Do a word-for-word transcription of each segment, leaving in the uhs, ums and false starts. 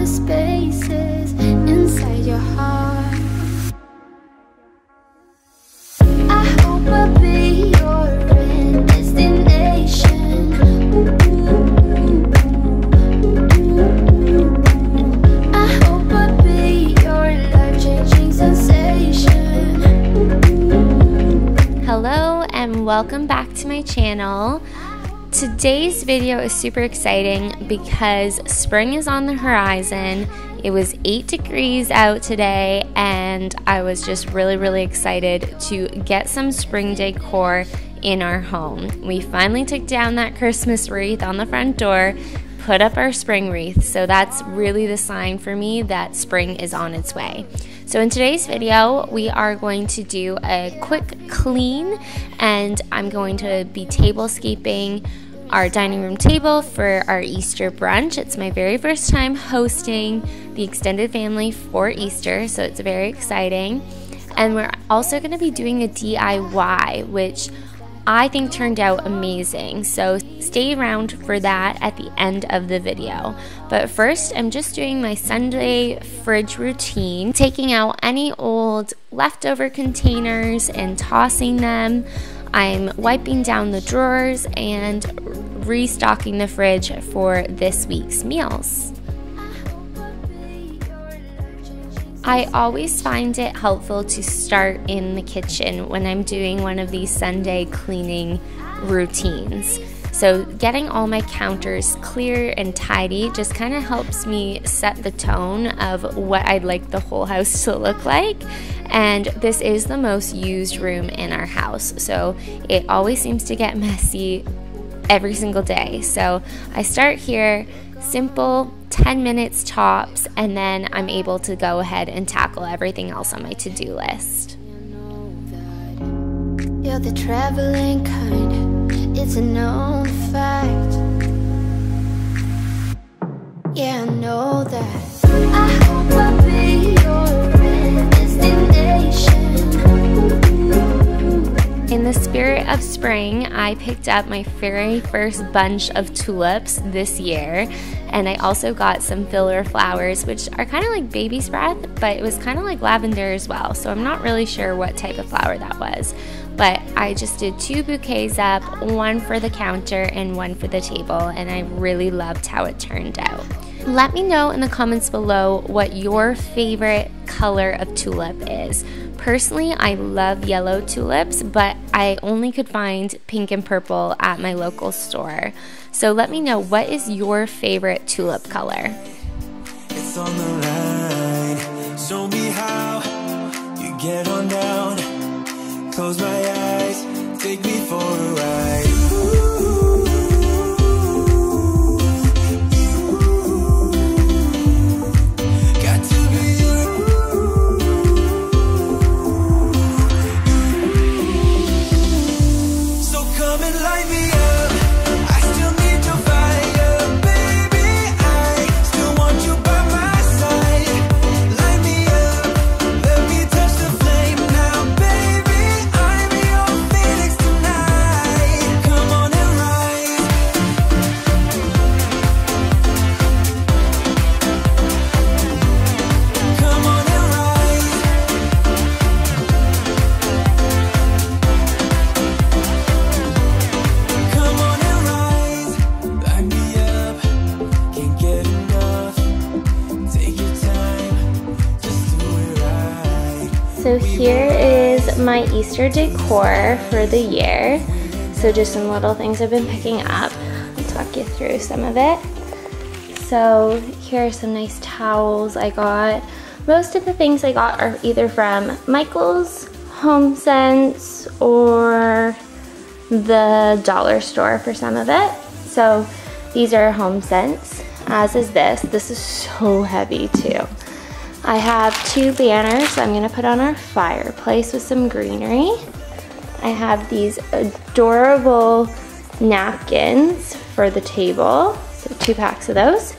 the spaces inside your heart. I hope I'll be your end destination. Ooh, ooh, ooh, ooh, ooh, ooh. I hope I'll be your life-changing sensation. Ooh, ooh. Hello and welcome back to my channel. Today's video is super exciting because spring is on the horizon. It was eight degrees out today and I was just really really excited to get some spring decor in our home. We finally took down that Christmas wreath on the front door, put up our spring wreath, so that's really the sign for me that spring is on its way. So in today's video, we are going to do a quick clean and I'm going to be tablescaping our dining room table for our Easter brunch. It's my very first time hosting the extended family for Easter, so it's very exciting. And we're also gonna be doing a D I Y, which I think turned out amazing. So stay around for that at the end of the video. But first, I'm just doing my Sunday fridge routine, taking out any old leftover containers and tossing them. I'm wiping down the drawers and restocking the fridge for this week's meals. I always find it helpful to start in the kitchen when I'm doing one of these Sunday cleaning routines. So getting all my counters clear and tidy just kind of helps me set the tone of what I'd like the whole house to look like. And this is the most used room in our house, so it always seems to get messy every single day. So I start here, simple, ten minutes tops, and then I'm able to go ahead and tackle everything else on my to-do list. You're the traveling kind. It's a known fact. Yeah, I know that. I hope I'll be your end destination. In the spirit of spring, I picked up my very first bunch of tulips this year. And I also got some filler flowers, which are kind of like baby's breath, but it was kind of like lavender as well. So I'm not really sure what type of flower that was. But I just did two bouquets up, one for the counter and one for the table, and I really loved how it turned out. Let me know in the comments below what your favorite color of tulip is. Personally, I love yellow tulips, but I only could find pink and purple at my local store. So let me know, what is your favorite tulip color? It's on the line. Show me how you get on down. Close my eyes, take me for a ride. Ooh, ooh, got to be you. So come and light me up. So here is my Easter decor for the year. So just some little things I've been picking up. I'll talk you through some of it. So here are some nice towels I got. Most of the things I got are either from Michael's, HomeSense, or the dollar store for some of it. So these are HomeSense, as is this. This is so heavy too. I have two banners I'm gonna put on our fireplace with some greenery. I have these adorable napkins for the table, so two packs of those.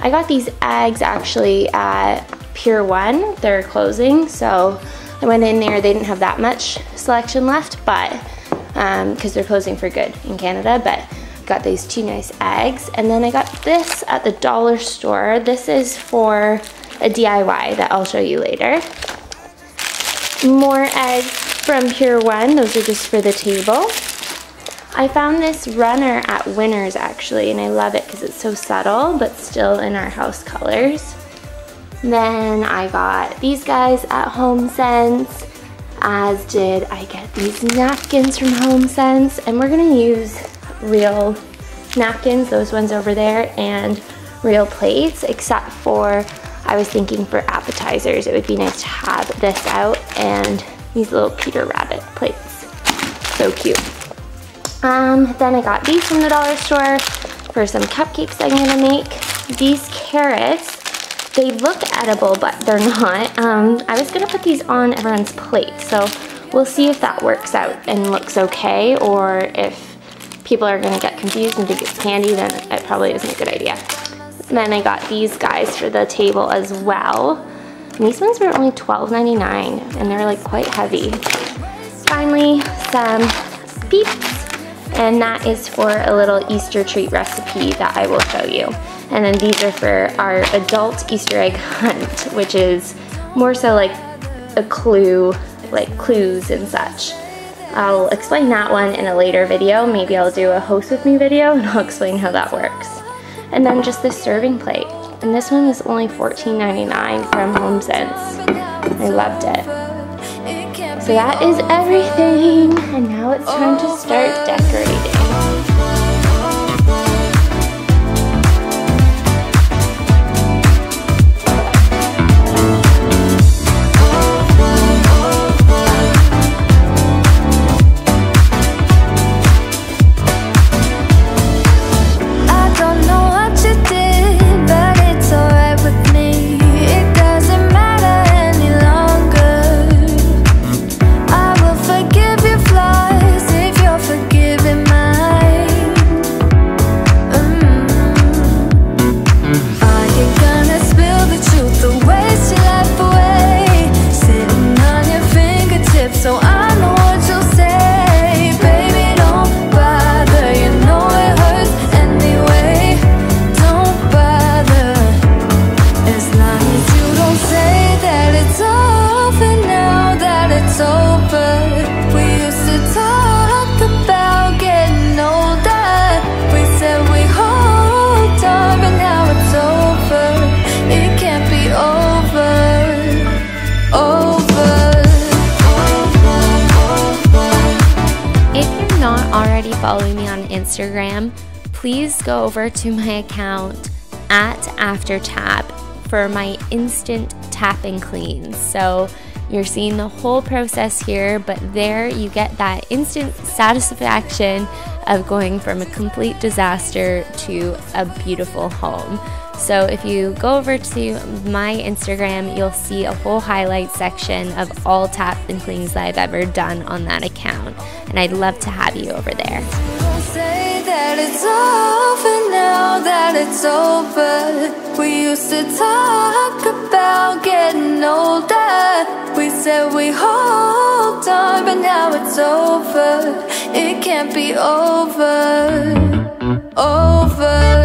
I got these eggs actually at Pier one, they're closing, so I went in there, they didn't have that much selection left, but, um, because they're closing for good in Canada, but got these two nice eggs. And then I got this at the dollar store. This is for a D I Y that I'll show you later. More eggs from Pure One. Those are just for the table. I found this runner at Winners actually, and I love it because it's so subtle, but still in our house colors. Then I got these guys at HomeSense, as did I get these napkins from HomeSense, and we're gonna use real napkins, those ones over there, and real plates, except for I was thinking for appetizers, it would be nice to have this out and these little Peter Rabbit plates. So cute. Um, then I got these from the dollar store for some cupcakes I'm gonna make. These carrots, they look edible, but they're not. Um, I was gonna put these on everyone's plate, so we'll see if that works out and looks okay, or if people are gonna get confused and think it's candy, then it probably isn't a good idea. And then I got these guys for the table as well. And these ones were only twelve ninety-nine, and they're like quite heavy. Finally, some beeps. And that is for a little Easter treat recipe that I will show you. And then these are for our adult Easter egg hunt, which is more so like a clue, like clues and such. I'll explain that one in a later video. Maybe I'll do a host with me video and I'll explain how that works. And then just the serving plate. And this one is only fourteen ninety-nine from HomeSense. I loved it. So that is everything, and now it's time to start decorating. Follow me on Instagram, please go over to my account at AfterTap for my instant tap and cleans. So you're seeing the whole process here, but there you get that instant satisfaction of going from a complete disaster to a beautiful home. So if you go over to my Instagram, you'll see a whole highlight section of all taps and cleans that I've ever done on that account. And I'd love to have you over there. Don't say that it's over now that it's over. We used to talk about getting older. We said we hold on, but now it's over. It can't be over, over.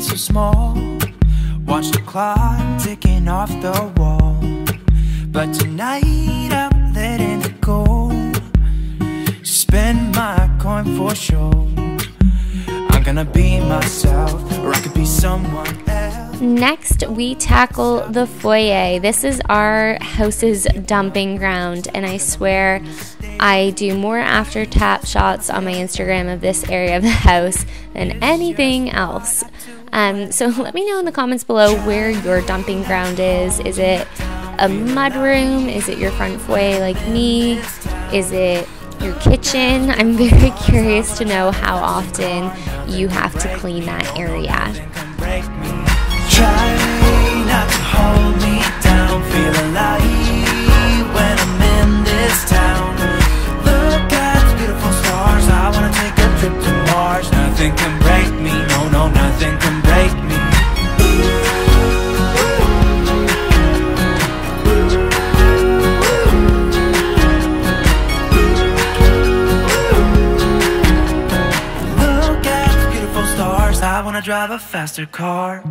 So small, watch the clock ticking off the wall, but tonight I'm letting it go, spend my coin for sure. I'm gonna be myself, or I could be someone else. Next, we tackle the foyer. This is our house's dumping ground, and I swear I do more after tap shots on my Instagram of this area of the house than anything else. Um, so let me know in the comments below where your dumping ground is. Is it a mud room? Is it your front foyer like me? Is it your kitchen? I'm very curious to know how often you have to clean that area. Try not to hold me down, feel alive when I'm in this town. Look at the beautiful stars, I wanna take a trip to Mars. Nothing can break me, no, no, nothing can break me. Look at the beautiful stars, I wanna drive a faster car.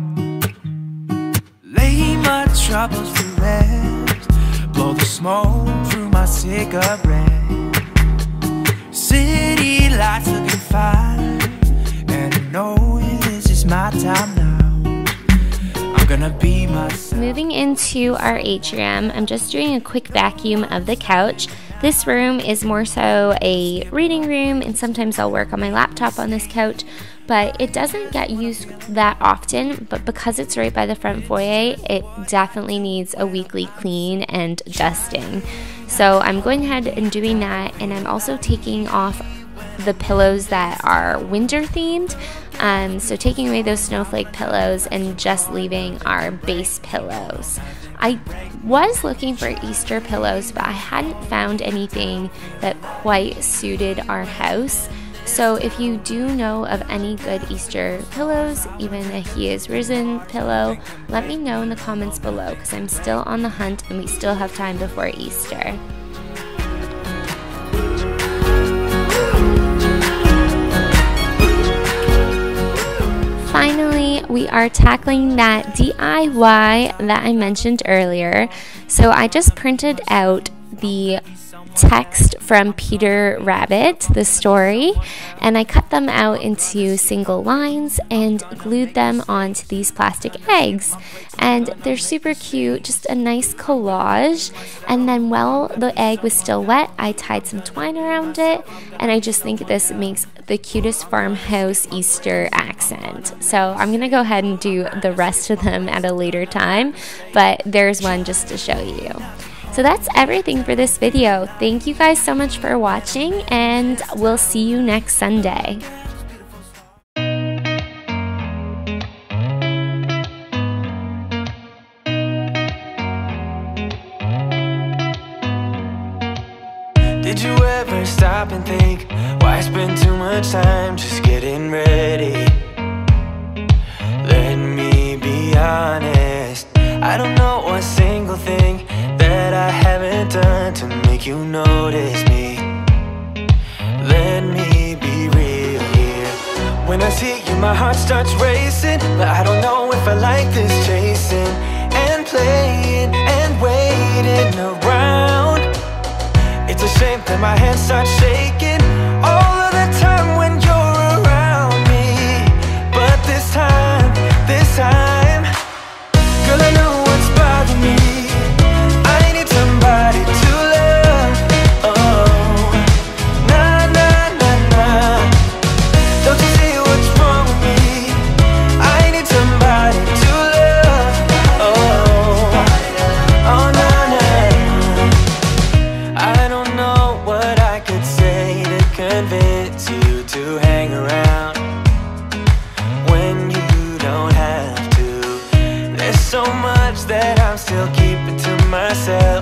Lay my troubles to rest, blow the smoke through my cigarette. City lights looking fine, and I know this is my time now. I'm gonna be myself. Moving into our atrium, I'm just doing a quick vacuum of the couch. This room is more so a reading room, and sometimes I'll work on my laptop on this couch, but it doesn't get used that often. But because it's right by the front foyer, it definitely needs a weekly clean and dusting. So I'm going ahead and doing that, and I'm also taking off the pillows that are winter themed. Um, so taking away those snowflake pillows and just leaving our base pillows. I was looking for Easter pillows, but I hadn't found anything that quite suited our house. So if you do know of any good Easter pillows, even a He Is Risen pillow, let me know in the comments below, because I'm still on the hunt and we still have time before Easter. We are tackling that D I Y that I mentioned earlier. So I just printed out the text from Peter Rabbit, the story, and I cut them out into single lines and glued them onto these plastic eggs. And they're super cute, just a nice collage. And then while the egg was still wet, I tied some twine around it, and I just think this makes the cutest farmhouse Easter accent. So I'm gonna go ahead and do the rest of them at a later time, but there's one just to show you. So that's everything for this video. Thank you guys so much for watching, and we'll see you next Sunday. Did you ever stop and think why spend too much time just getting ready? Let me be honest, I don't know a single thing that I haven't done to make you notice me. Let me be real here. When I see you, my heart starts racing, but I don't know if I like this chasing and playing and waiting around. It's a shame that my hands start shaking all of the time when you're around me. But this time, this time, girl, I know what's bothering me. I need somebody to love, oh, nah, nah, nah, nah. Don't you see what's wrong with me? I need somebody to love, oh, oh, nah, nah. I don't know what I could say to convince you to hang around when you don't have to. There's so much that I'm still keeping to myself.